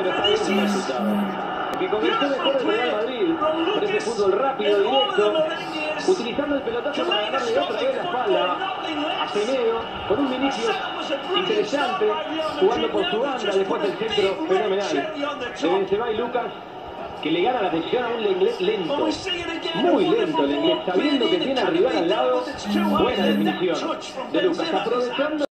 pero está bien interceptada. Que comenzó mejor el Real Madrid para este fútbol rápido, directo, utilizando el pelotazo para ganarle otra vez la espalda a Semedo, con un inicio interesante, jugando por su banda, después del centro fenomenal de Benzema y Lucas, que le gana la atención a un Lenglet lento, muy lento Lenglet, sabiendo que tiene al rival al lado. Buena definición de Lucas, aprovechando